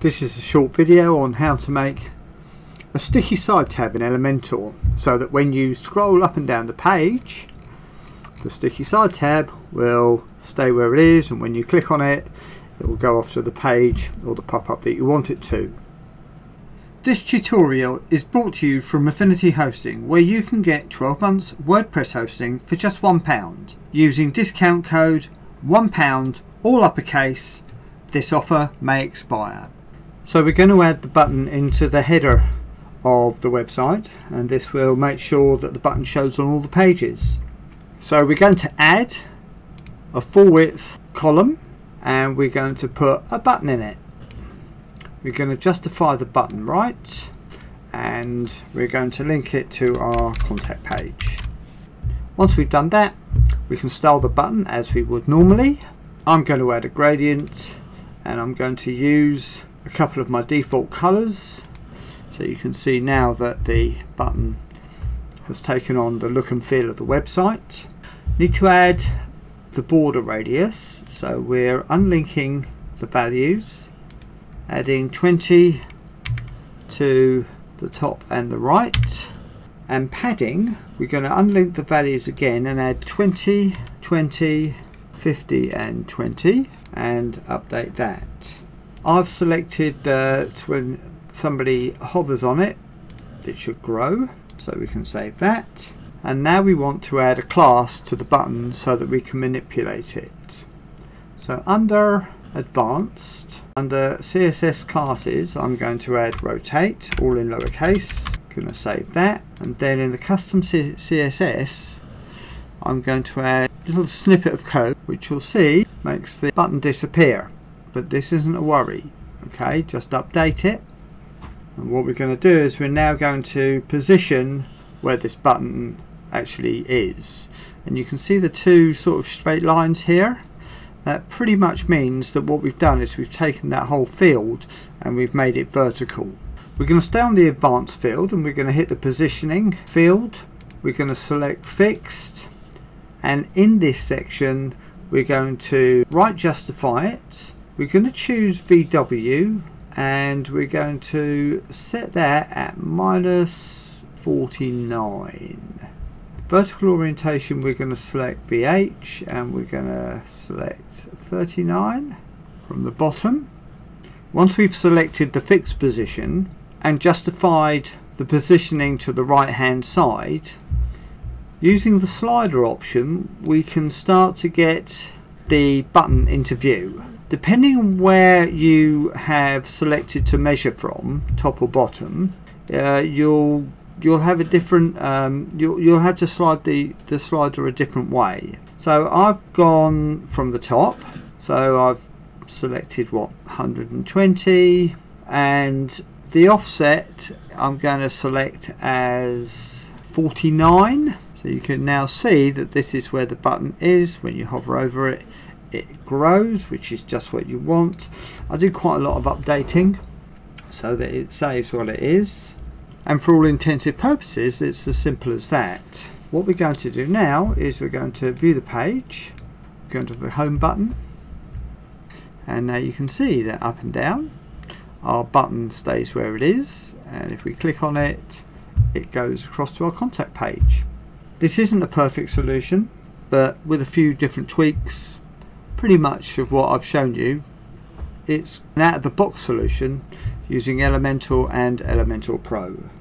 This is a short video on how to make a sticky side tab in Elementor so that when you scroll up and down the page, the sticky side tab will stay where it is, and when you click on it, it will go off to the page or the pop-up that you want it to. This tutorial is brought to you from Affinity Hosting, where you can get 12 months WordPress hosting for just £1 using discount code £1 all uppercase. This offer may expire. So we're going to add the button into the header of the website, and this will make sure that the button shows on all the pages. So we're going to add a full width column and we're going to put a button in it. We're going to justify the button right, and we're going to link it to our contact page. Once we've done that, we can style the button as we would normally. I'm going to add a gradient, and I'm going to use a couple of my default colors, so you can see now that the button has taken on the look and feel of the website. Need to add the border radius, so we're unlinking the values, adding 20 to the top and the right, and padding, we're going to unlink the values again and add 20, 20, 50 and 20 and update that. I've selected that when somebody hovers on it, it should grow, so we can save that. And now we want to add a class to the button so that we can manipulate it. So under Advanced, under CSS classes, I'm going to add rotate, all in lowercase. Going to save that, and then in the custom CSS, I'm going to add a little snippet of code, which you'll see makes the button disappear. But this isn't a worry. Okay, just update it. And what we're going to do is we're now going to position where this button actually is. And you can see the two sort of straight lines here. That pretty much means that what we've done is we've taken that whole field and we've made it vertical. We're going to stay on the advanced field and we're going to hit the positioning field. We're going to select fixed, and in this section we're going to right justify it. We're going to choose VW and we're going to set that at -49. Vertical orientation, we're going to select VH and we're going to select 39 from the bottom. Once we've selected the fixed position and justified the positioning to the right hand side, using the slider option we can start to get the button into view. Depending on where you have selected to measure from, top or bottom, you'll have a different you'll have to slide the slider a different way. So I've gone from the top, so I've selected what, 120, and the offset I'm going to select as 49. So you can now see that this is where the button is. When you hover over it, it grows, which is just what you want. I do quite a lot of updating so that it saves what it is. And for all intensive purposes, it's as simple as that. What we're going to do now is we're going to view the page, go to the home button, and now you can see that up and down our button stays where it is, and if we click on it, it goes across to our contact page. This isn't a perfect solution, but with a few different tweaks, pretty much of what I've shown you, it's an out-of-the-box solution using Elementor and Elementor Pro.